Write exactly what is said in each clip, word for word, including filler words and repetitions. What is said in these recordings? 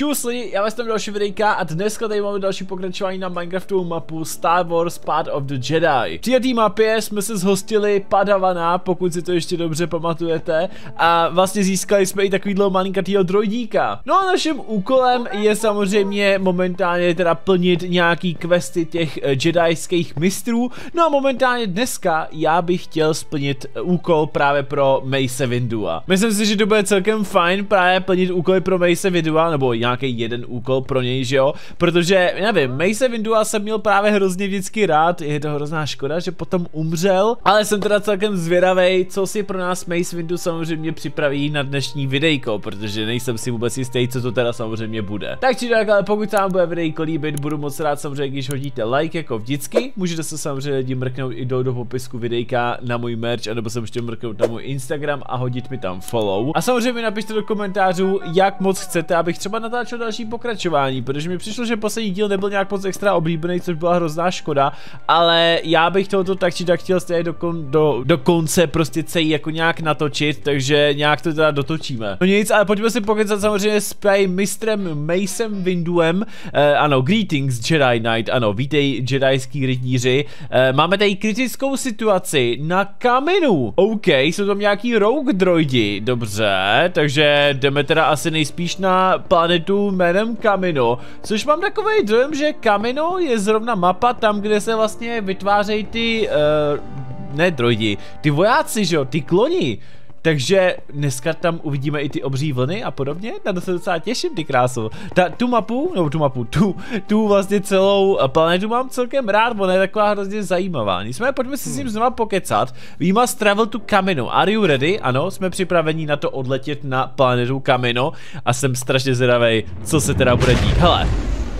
Čus lidi, já vás tam další videjka a dneska tady máme další pokračování na Minecraftovou mapu Star Wars Path of the Jedi. V této mapě jsme se zhostili Padavana, pokud si to ještě dobře pamatujete, a vlastně získali jsme i takovýhle malinkatýho droidíka. No a naším úkolem je samozřejmě momentálně teda plnit nějaký questy těch jedajských mistrů. No a momentálně dneska já bych chtěl splnit úkol právě pro Mace Windua. Myslím si, že to bude celkem fajn právě plnit úkoly pro Mace Windua, nebo nějaký jeden úkol pro něj, že jo? Protože, nevím, Mace Windua jsem měl právě hrozně vždycky rád, je to hrozná škoda, že potom umřel, ale jsem teda celkem zvědavej, co si pro nás Mace Windu samozřejmě připraví na dnešní videjko, protože nejsem si vůbec jistý, co to teda samozřejmě bude. Tak či tak, ale pokud vám bude videjko líbit, budu moc rád samozřejmě, když hodíte like jako vždycky, můžete se samozřejmě lidi mrknout i do, do popisku videjka na můj merch, anebo se můžete mrknout na můj Instagram a hodit mi tam follow. A samozřejmě napište do komentářů, jak moc chcete, abych třeba natáčel další pokračování, protože mi přišlo, že poslední díl nebyl nějak moc extra oblíbený, což byla hrozná škoda, ale já bych tohoto tak či tak chtěl stejně do, kon, do, do konce prostě celý jako nějak natočit, takže nějak to teda dotočíme. No nic, ale pojďme si pokecat samozřejmě s mistrem Macem Winduem. E, ano, greetings Jedi Knight, ano, vítej jedajský rytíři. E, máme tady kritickou situaci na Kaminu. OK, jsou tam nějaký rogue droidi, dobře, takže jdeme teda asi nejspíš na planetu jménem Kamino, což mám takový dojem, že Kamino je zrovna mapa tam, kde se vlastně vytvářejí ty, uh, ne droidi, ty vojáci, že jo, ty kloni. Takže dneska tam uvidíme i ty obří vlny a podobně, na to se docela těším, ty krásu. Ta, tu mapu, no tu mapu, tu, tu vlastně celou planetu mám celkem rád, ona je taková hrozně zajímavá. Nicméně pojďme si s ním znova pokecat. We must travel to Kamino, are you ready? Ano, jsme připraveni na to odletět na planetu Kamino a jsem strašně zvědavej, co se teda bude dít. Hele,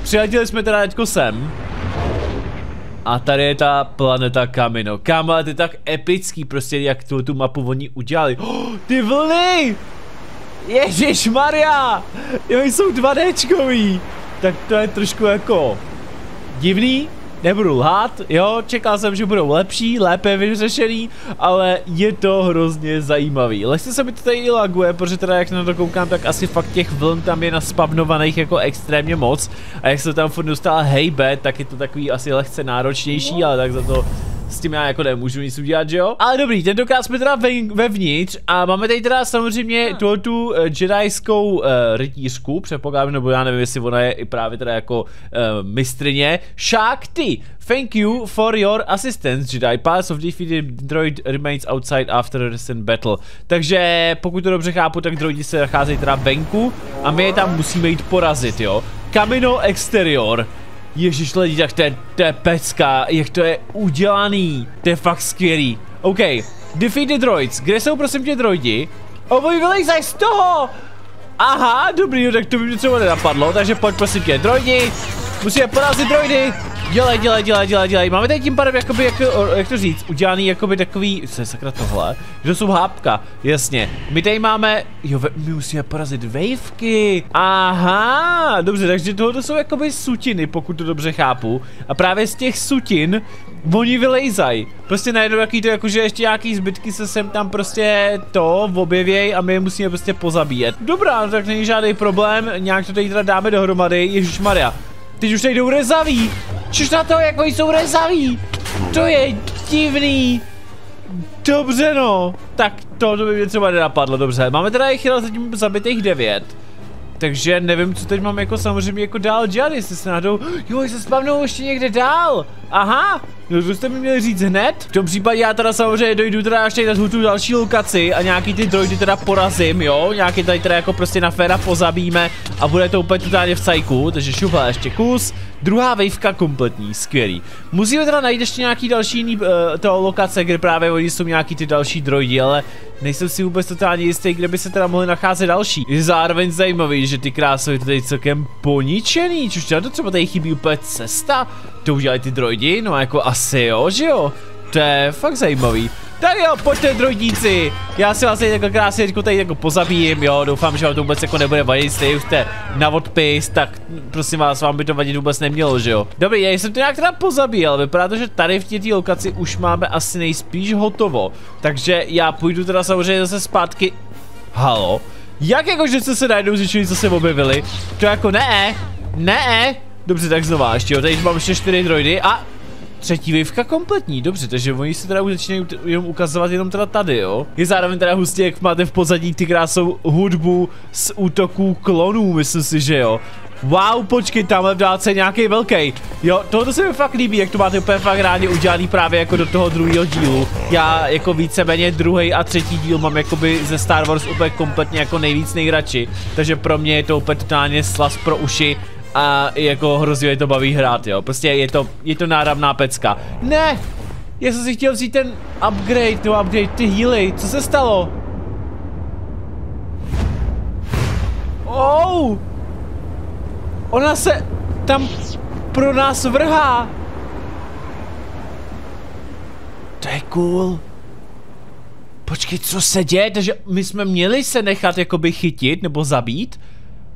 přiletěli jsme teda teďko sem. A tady je ta planeta Kamino. Kámo, to je tak epický prostě, jak tu, tu mapu oni udělali. Oh, ty vlny! Ježišmarja! Jo, jsou dvě déčkový. Tak to je trošku jako divný. Nebudu lhát, jo, čekal jsem, že budou lepší, lépe vyřešený, ale je to hrozně zajímavý. Lehce se mi to tady i laguje, protože teda jak na to koukám, tak asi fakt těch vln tam je naspavnovaných jako extrémně moc. A jak se tam furt dostal hejbe, tak je to takový asi lehce náročnější, ale tak za to s tím já jako nemůžu nic udělat, že jo? Ale dobrý, tentokrát jsme teda vevnitř a máme tady teda samozřejmě tu jedajskou uh, rytířku, předpokládám, nebo já nevím, jestli ona je i právě teda jako uh, mistrině. Shakti, thank you for your assistance, Jedi. Paths of defeated droid remains outside after recent battle. Takže pokud to dobře chápu, tak droidi se nacházejí teda venku a my je tam musíme jít porazit, jo? Kamino exterior. Ježiš lidi, tak to je, to je pecka, jak to je udělaný, to je fakt skvělý. OK, defeat the droids, kde jsou prosím tě droidi? O boj, vylejzaj z toho! Aha, dobrý, no, tak to by mě třeba nenapadlo, takže pojď prosím tě, droidi, musíme porazit droidy. Dělej, dělej, dělej, dělej, dělej, máme tady tím pádem jakoby, jak, jak to říct, udělaný jakoby takový, co je sakra tohle, že to jsou hápka, jasně, my tady máme, jo, my musíme porazit vejvky, aha, dobře, takže tohle jsou jakoby sutiny, pokud to dobře chápu, a právě z těch sutin oni vylejzají, prostě najednou jaký to jakože ještě nějaký zbytky se sem tam prostě to objevěj a my je musíme prostě pozabíjet. Dobrá, no tak není žádný problém, nějak to tady teda dáme dohromady, ježišmarja. Teď už tady jdou rezaví, čiž na to, jak oni jsou rezaví, to je divný, dobře no, tak to, to by mě třeba nenapadlo, dobře, máme teda jich zatím zabitých devět, takže nevím, co teď mám jako samozřejmě jako dál dělat, jestli se náhodou, jo, se spavnou ještě někde dál, aha, no to jste mi měli říct hned, v tom případě já teda samozřejmě dojdu teda až tady na tu další lokaci a nějaký ty droidy teda porazím, jo, nějaký tady teda jako prostě na féra pozabíme a bude to úplně totálně v cajku, takže šuhle ještě kus, druhá vejvka kompletní, skvělý. Musíme teda najít ještě nějaký další jiný uh, toho lokace, kde právě oni jsou nějaký ty další droidy, ale nejsem si vůbec totálně jistý, kde by se teda mohli nacházet další. Je zároveň zajímavý, že ty krásy to tady celkem poničený, což to třeba tady chybí úplně cesta, to udělají ty droidy, no jako asi jo, že jo, to je fakt zajímavý. Tak jo, pojďte droidíci, já si vás tady jako krásně jako tady jako pozabijím, jo, doufám, že vám to vůbec jako nebude vadit, stejně už jste na odpis, tak prosím vás, vám by to vadit vůbec nemělo, že jo. Dobrý, já jsem to nějak teda pozabíjel, vypadá to, že tady v této lokaci už máme asi nejspíš hotovo, takže já půjdu teda samozřejmě zase zpátky, halo, Jak jako, že jste se najednou zničili, co se objevili? To jako ne, ne. Dobře, tak znova ještě, jo, tady mám ještě čtyři droidy a třetí vývka kompletní, dobře, takže oni se teda už začínají jenom ukazovat jenom teda tady, jo. Je zároveň teda hustě, jak máte v pozadí ty krásnou hudbu z útoků klonů, myslím si, že jo. Wow, počkej, tamhle v dálce je nějaký velký. Jo, tohoto se mi fakt líbí, jak to máte úplně fakt rádi udělaný právě jako do toho druhého dílu. Já jako víceméně druhý a třetí díl mám jakoby ze Star Wars úplně kompletně jako nejvíc nejradši. Takže pro mě je to úplně totálně slas pro uši. A jako hrozně to baví hrát, jo, prostě je to, je to náramná pecka. Ne, já jsem si chtěl vzít ten upgrade, no upgrade, ty healy, co se stalo? Oh, ona se tam pro nás vrhá. To je cool. Počkej, co se děje, takže my jsme měli se nechat jakoby chytit nebo zabít?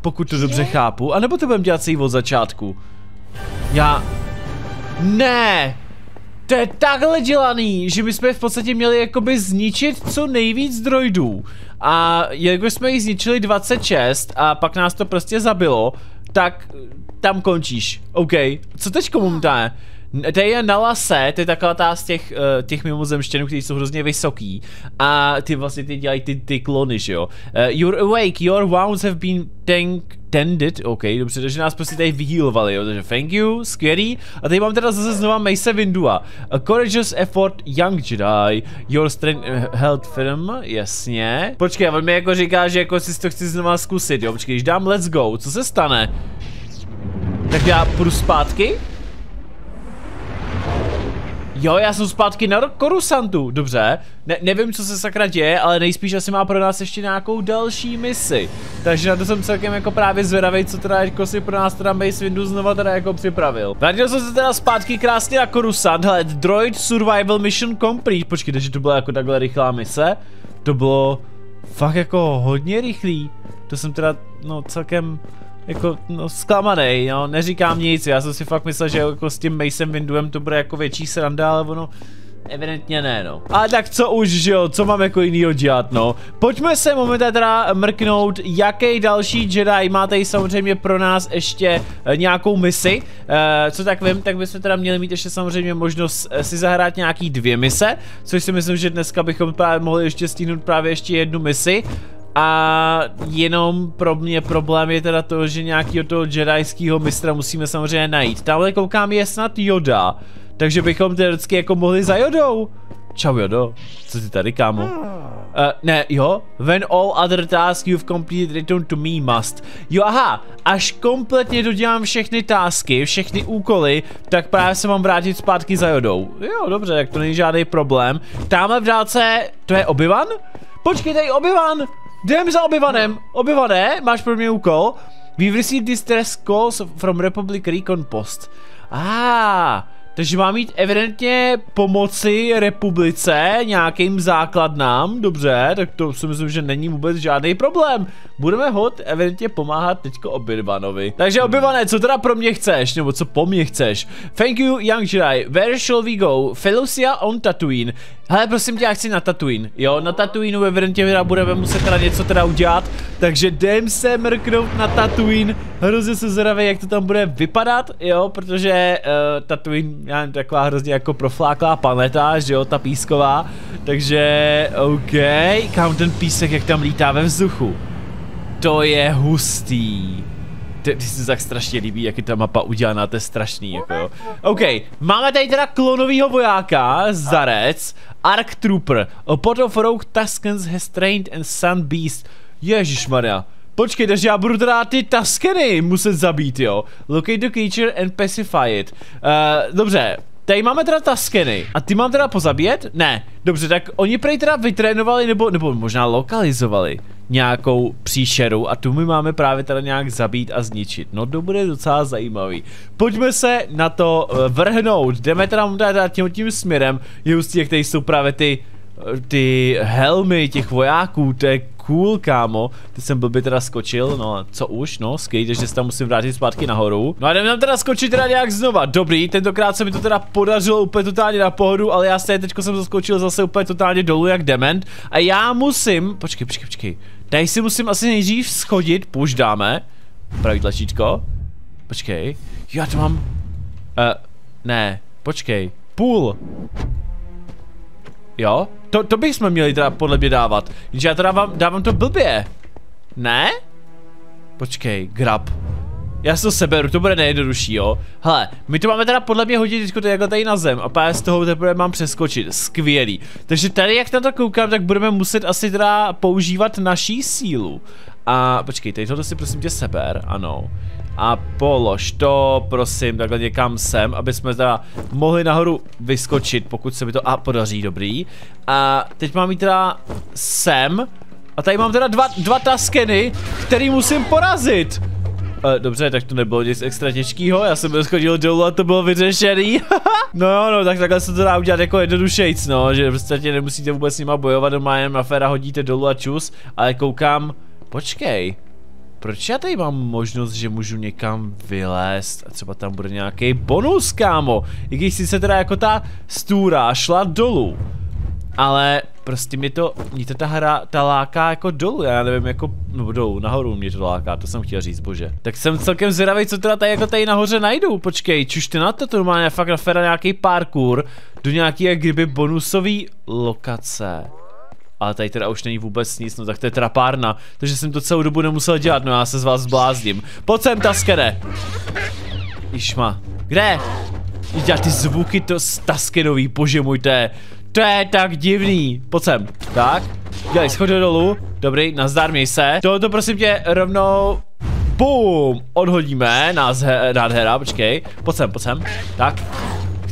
Pokud to dobře chápu, anebo to budeme dělat si od začátku. Já... Ne! To je takhle dělaný, že my jsme v podstatě měli jakoby zničit co nejvíc droidů. A jako jsme jich zničili dvacet šest a pak nás to prostě zabilo, tak tam končíš. OK, co teďko mám tady? Tady je na lase, to je taková ta z těch, těch mimozemštěnů, kteří jsou hrozně vysoký. A ty vlastně ty dělají ty, ty klony, že jo. Uh, you're awake, your wounds have been tank tended, ok, dobře, takže nás prostě tady vyhýlovali, jo, takže thank you, skvělý. A tady mám teda zase znova Mace Windua. A courageous effort, young Jedi, your strength uh, held firm, jasně. Počkej, on mi jako říká, že jako si to chci znova zkusit, jo, počkej, když dám let's go, co se stane? Tak já půjdu zpátky? Jo, já jsem zpátky na Korusantu, dobře, ne, nevím, co se sakra děje, ale nejspíš asi má pro nás ještě nějakou další misi, takže na to jsem celkem jako právě zvědavej, co teda jako si pro nás teda Mace Windu znova teda jako připravil. Vrátil jsem se teda zpátky krásně na Korusant, hele, Droid Survival Mission Complete, počkejte, že to byla jako takhle rychlá mise, to bylo fakt jako hodně rychlý, to jsem teda, no, celkem... Jako, no, zklamanej, no, neříkám nic, já jsem si fakt myslel, že jako s tím Macem Winduem to bude jako větší sranda, ale ono, evidentně ne, no. A tak co už, že jo, co mám jako jinýho dělat, no. Pojďme se momentálně teda mrknout, jaký další Jedi má tady samozřejmě pro nás ještě nějakou misi. E, co tak vím, tak bychom teda měli mít ještě samozřejmě možnost si zahrát nějaký dvě mise, což si myslím, že dneska bychom právě mohli ještě stihnout právě ještě jednu misi. A jenom pro mě problém je teda to, že nějakýho toho jedajského mistra musíme samozřejmě najít. Tamhle koukám je snad Yoda, takže bychom teoreticky jako mohli za Jodou. Čau Jodo, co ty tady, kámo? Uh, ne, jo? When all other tasks you've completed return to me must. Jo, aha, až kompletně dodělám všechny tasky, všechny úkoly, tak právě se mám vrátit zpátky za Jodou. Jo, dobře, tak to není žádný problém. Tamhle v dálce, to je Obi-Wan? Počkej, tady Obi-Wan! Jdem za Obi-Wanem. Obi-Wane, máš pro mě úkol. We've received distress calls from Republic Recon Post. Ah, takže mám jít evidentně pomoci republice, nějakým základnám, dobře, tak to si myslím, že není vůbec žádný problém. Budeme hod evidentně pomáhat teďko Obi-Wanovi. Takže Obi-Wane, co teda pro mě chceš, nebo co po mně chceš? Thank you, young Jedi, where shall we go? Felucia on Tatooine. Hele, prosím tě, já chci na Tatooine, jo, na Tatooineu evidentně teda budeme muset teda něco teda udělat, takže jdem se mrknout na Tatooine, hrozně se zvědavej, jak to tam bude vypadat, jo, protože uh, Tatooine, já nevím, taková hrozně jako profláklá planeta, že jo, ta písková, takže, ok, kam ten písek, jak tam lítá ve vzduchu, to je hustý. Ty, ty se tak strašně líbí, jak je ta mapa udělaná, to je strašný, jako jo. OK, máme tady teda klonovýho vojáka, Zarec, Arc Trooper, a pot of rogue Tuskens has trained and Sand Beast. Ježišmarja, počkej, takže já budu teda ty Tuskeny muset zabít, jo. Locate the creature and pacify it. Uh, dobře. Tady máme teda Tuskeny. A ty mám teda pozabíjet? Ne. Dobře, tak oni prej teda vytrénovali nebo, nebo možná lokalizovali nějakou příšeru a tu my máme právě teda nějak zabít a zničit. No to bude docela zajímavý. Pojďme se na to vrhnout. Jdeme teda, teda tím, tím směrem. Je hustý, jak tady jsou právě ty ty helmy těch vojáků, to je cool, kámo. Teď jsem blbě teda skočil, no co už, no skvělý, takže se tam musím vrátit zpátky nahoru. No a jdeme tam teda skočit teda nějak znova, dobrý, tentokrát se mi to teda podařilo úplně totálně na pohodu, ale já se teďko jsem zaskočil zase úplně totálně dolů jak dement a já musím, počkej, počkej, počkej. Tady si musím asi nejdřív schodit, push dáme. Pravý tlačítko. Počkej. Já to mám. Uh, ne, počkej. Půl. Jo? To, to bychom měli teda podle mě dávat. Jenže já to dávám, dávám to blbě. Ne? Počkej, grab. Já si to seberu, to bude nejjednodušší, jo. Hele, my to máme teda podle mě hodit teďko takhle tady na zem a pár z toho teprve mám přeskočit, skvělý. Takže tady jak na to koukám, tak budeme muset asi teda používat naší sílu. A počkej, tady tohle si prosím tě seber, ano. A polož to, prosím, takhle někam sem, aby jsme teda mohli nahoru vyskočit, pokud se mi to a podaří, dobrý. A teď mám jít teda sem. A tady mám teda dva, dva taskeny, který musím porazit. E, dobře, tak to nebylo nic extra těžkýho, já jsem schodil dolů a to bylo vyřešený. No jo, no, tak takhle se to dá udělat jako jednodušejc, no, že v podstatě nemusíte vůbec s nima bojovat, doma jen aféra hodíte dolů a čus, ale koukám, počkej. Proč já tady mám možnost, že můžu někam vylézt a třeba tam bude nějaký bonus, kámo, i když si se teda jako ta stůra šla dolů. Ale prostě mě to, mě to ta hra, ta láká jako dolů, já nevím jako, no dolů, nahoru mě to láká, to jsem chtěl říct, bože. Tak jsem celkem zvědavý, co teda tady jako tady nahoře najdu, počkej, čuš ty na to, to normálně fakt na fera nějaký parkour, do nějaký jak kdyby bonusový lokace. Ale tady teda už není vůbec nic, no tak to je trapárna, takže jsem to celou dobu nemusel dělat, no já se z vás zblázním. Pojď sem, taskene! Išma, kde? Já ty zvuky to taskenový, bože můj, to je, to je tak divný, pojď sem, tak, dělej schod dolů, dobrý, nazdar, měj se, tohoto prosím tě rovnou, bum, odhodíme, nás nádhera, počkej, pojď sem, pojď sem, tak.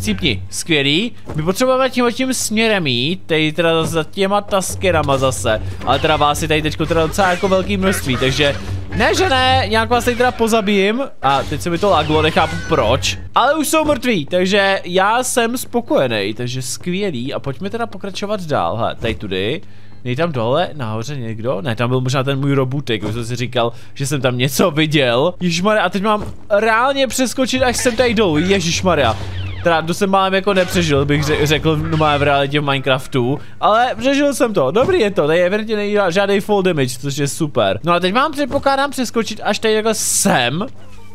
Cípni, skvělý, my potřebujeme tímhle tím směrem jít, tady teda za těma taskerama zase, ale teda vás je tady teďko teda docela jako velký množství, takže ne že ne, nějak vás tady teda pozabijím a teď se mi to laglo, nechápu proč, ale už jsou mrtví, takže já jsem spokojený, takže skvělý a pojďme teda pokračovat dál, hele, tady tudy. Nej tam dole, nahoře někdo? Ne, tam byl možná ten můj robutek, už jsem si říkal, že jsem tam něco viděl. Ježišmarja, a teď mám reálně přeskočit, až jsem tady dolů, ježišmarja. Teda to jsem málem jako nepřežil, bych řekl, no má v realitě v Minecraftu, ale přežil jsem to, dobrý je to, tady evidentně není žádný fall damage, což je super. No a teď mám předpokládám přeskočit až tady jako sem.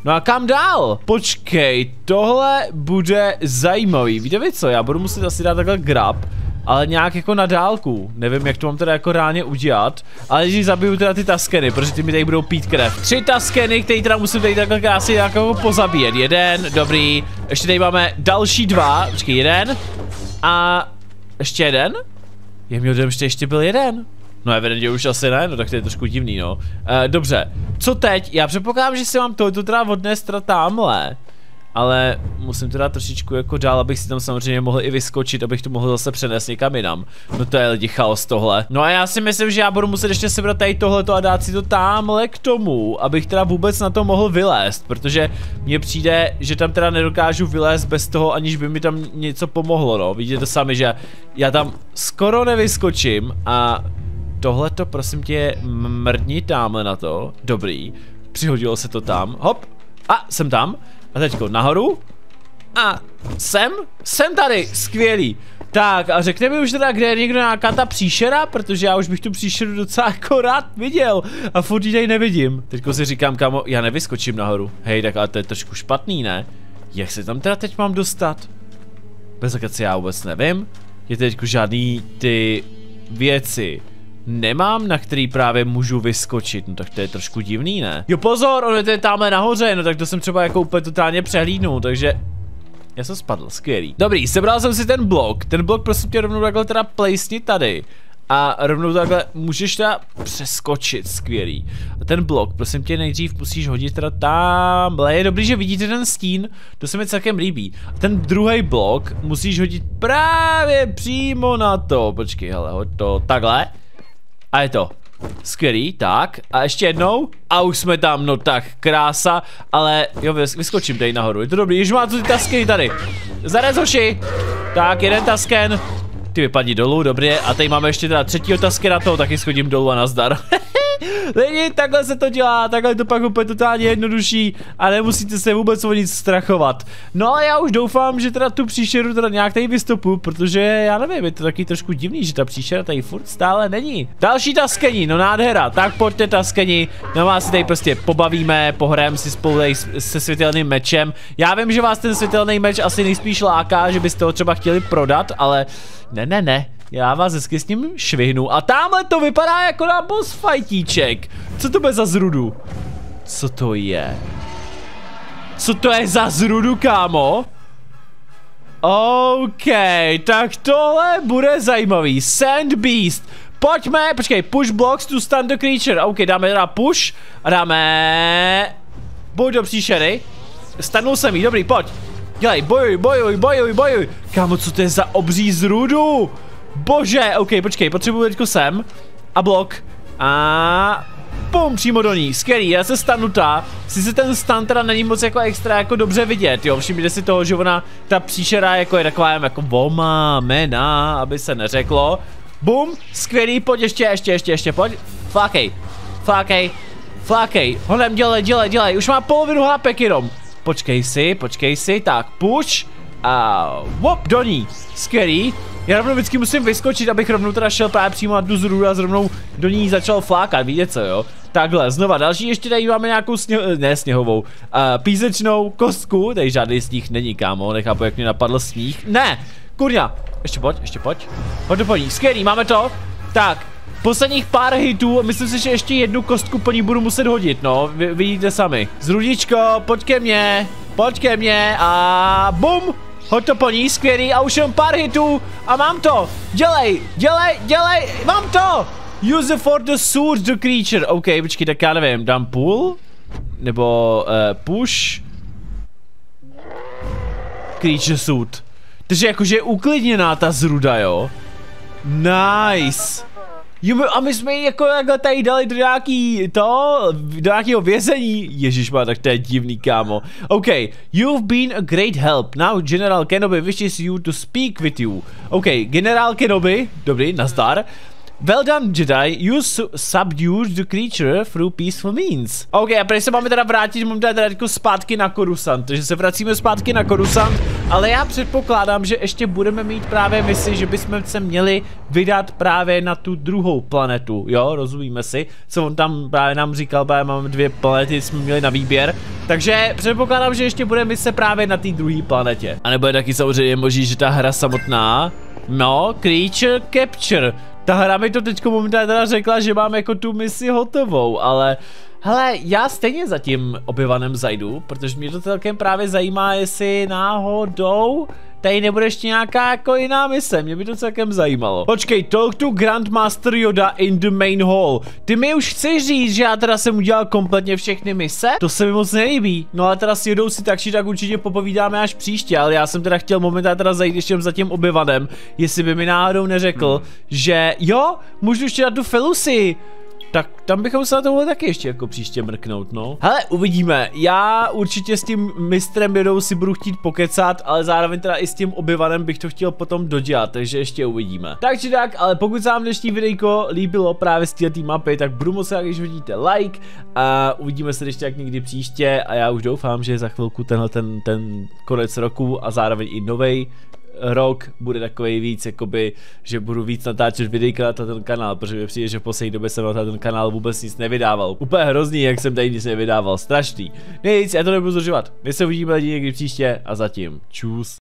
No a kam dál? Počkej, tohle bude zajímavý, víte vy co, já budu muset asi dát takhle grab. Ale nějak jako na dálku, nevím jak to mám teda jako reálně udělat, ale když zabiju teda ty taskeny, protože ty mi tady budou pít krev. Tři taskeny, který teda musím tady takhle krásně jako pozabíjet, jeden, dobrý, ještě tady máme další dva, počkej, jeden a ještě jeden? Je mi odem, že ještě byl jeden. No evidentně už asi ne, no tak to je trošku divný, no. E, dobře, co teď? Já předpokládám, že si mám tohoto teda odnést tamhle. Ale musím to dát trošičku jako dál, abych si tam samozřejmě mohl i vyskočit, abych to mohl zase přenést někam jinam. No to je lidi chaos tohle. No a já si myslím, že já budu muset ještě sebrat tady tohleto a dát si to tamhle k tomu, abych teda vůbec na to mohl vylézt, protože mně přijde, že tam teda nedokážu vylézt bez toho, aniž by mi tam něco pomohlo, no. Vidíte to sami, že já tam skoro nevyskočím a tohleto prosím tě mrdni tamhle na to. Dobrý, přihodilo se to tam, hop, a jsem tam. A teďko nahoru a sem, jsem tady, skvělý. Tak a řekne mi už teda, kde je někdo nějaká ta příšera, protože já už bych tu příšeru docela jako rád viděl a furt ji tady nevidím. Teďko si říkám, kámo, já nevyskočím nahoru, hej, tak ale to je trošku špatný, ne? Jak se tam teda teď mám dostat? Bez akace já vůbec nevím, je teďko žádný ty věci. Nemám, na který právě můžu vyskočit, no tak to je trošku divný, ne? Jo pozor, on je tady tamhle nahoře, no tak to jsem třeba jako úplně totálně přehlídnul, takže... Já jsem spadl, skvělý. Dobrý, sebral jsem si ten blok, ten blok prosím tě rovnou takhle teda plejsni tady. A rovnou takhle můžeš teda přeskočit, skvělý. A ten blok, prosím tě nejdřív musíš hodit teda tamhle, je dobrý, že vidíte ten stín, to se mi celkem líbí. A ten druhý blok musíš hodit právě přímo na to, počkej, hele, hoď to takhle. A je to skvělý, tak a ještě jednou a už jsme tam, no tak krása, ale jo vyskočím tady nahoru, je to dobrý, již má tu ty tasky tady, zarez hoši, tak jeden tasken, ty vypadni dolů, dobrý, a tady máme ještě teda třetího taskena, toho taky schodím dolů a nazdar. Lidi, takhle se to dělá, takhle to pak úplně totálně jednodušší a nemusíte se vůbec o nic strachovat. No a já už doufám, že teda tu příšeru teda nějak tady vystupuju, protože já nevím, je to taky trošku divný, že ta příšera tady furt stále není. Další taskení, no nádhera, tak pojďte taskení, no vás si tady prostě pobavíme, pohrajeme si spolu tady se světelným mečem. Já vím, že vás ten světelný meč asi nejspíš láká, že byste ho třeba chtěli prodat, ale ne, ne, ne. Já vás hezky s ním švihnu. A tamhle to vypadá jako na boss fightíček. Co to bude za zrudu? Co to je? Co to je za zrudu, kámo? OK, tak tohle bude zajímavý. Sand Beast. Pojďme, počkej, push blocks to stun the creature. OK, dáme teda push a dáme... Boj do příšery. Stanul jsem jí, dobrý, pojď. Dělej, bojuj, bojuj, bojuj, bojuj. Kámo, co to je za obří zrudu? Bože, ok, počkej, potřebuji teďko sem. A blok. A pum, přímo do ní, skvělý, já se stanutá. Sice ten stan teda není moc jako extra jako dobře vidět, jo, všimněte si toho, že ona, ta příšera jako je taková jako voma, mena, aby se neřeklo. Bum, skvělý, pojď ještě, ještě, ještě, ještě, pojď. Flákej, flákej, flákej, honem, dělej, dělej, dělej, už má polovinu hápek jenom. Počkej si, počkej si, tak, puč. A wop, do ní, skvělý. Já rovnou vždycky musím vyskočit, abych rovnou teda šel právě přímo na tu zrůdu a zrovnou do ní začal flákat, víte co, jo? Takhle, znova, další ještě tady máme nějakou sněho, ne sněhovou, uh, písečnou kostku, tady žádný sníh není, kámo, nechápu, jak mě napadl sníh, ne, kurňa, ještě pojď, ještě pojď, pojď do po ní, skvělý, máme to, tak, posledních pár hitů, myslím si, že ještě jednu kostku po ní budu muset hodit, no, vy, vidíte sami, zrudičko, pojď ke mně, pojď ke mně a bum. Hoď to po ní, skvělý, a už jen pár hitů a mám to, dělej, dělej, dělej, mám to! Use for the sword the creature, ok, počkej, tak já nevím, dám pull? Nebo uh, push? Creature sword. Takže jakože je uklidněná ta zruda, jo? Nice! A my jsme ji jako tady dali do nějaký to, do nějakého vězení. Ježišmá, tak to je divný, kámo. OK, you've been a great help. Now General Kenobi wishes you to speak with you. OK, General Kenobi, dobrý, nazdar. Well done, Jedi, you subdued the creature through peaceful means. OK, a tady se máme teda vrátit, mám teda teda zpátky na Korusant, takže se vracíme zpátky na Korusant, ale já předpokládám, že ještě budeme mít právě misi, že bychom se měli vydat právě na tu druhou planetu, jo, rozumíme si, co on tam právě nám říkal, právě máme dvě planety, jsme měli na výběr, takže předpokládám, že ještě bude mise právě na té druhé planetě. A nebo je taky samozřejmě možný, že ta hra samotná, no, Creature Capture. Ta hra mi to teďko momentálně teda řekla, že mám jako tu misi hotovou, ale hele, já stejně za tím Obi-Wanem zajdu, protože mě to celkem právě zajímá, jestli náhodou tady nebude ještě nějaká jako jiná mise, mě by to celkem zajímalo. Počkej, talk to Grandmaster Yoda in the main hall. Ty mi už chceš říct, že já teda jsem udělal kompletně všechny mise? To se mi moc nelíbí. No a teda s Jodou si tak či tak určitě popovídáme až příště, ale já jsem teda chtěl momentálně teda zajít ještě za tím Obi-Wanem, jestli by mi náhodou neřekl, hmm. že jo, můžu ještě dát tu Felucii. Tak tam bychom se na tohle taky ještě jako příště mrknout, no. Hele, uvidíme, já určitě s tím mistrem Jodou si budu chtít pokecat, ale zároveň teda i s tím Obi-Wanem bych to chtěl potom dodělat, takže ještě uvidíme. Takže tak, ale pokud se vám dnešní videjko líbilo právě z této mapy, tak budu moc rád, když hodíte like a uvidíme se ještě tak někdy příště a já už doufám, že za chvilku tenhle ten, ten konec roku a zároveň i novej rok bude takový víc, jakoby, že budu víc natáčet videjka na ten kanál, protože mi přijde, že v poslední době jsem na ten kanál vůbec nic nevydával. Úplně hrozný, jak jsem tady nic nevydával, strašný. Nic, já to nebudu zdržovat. My se uvidíme lidi někdy příště a zatím čus.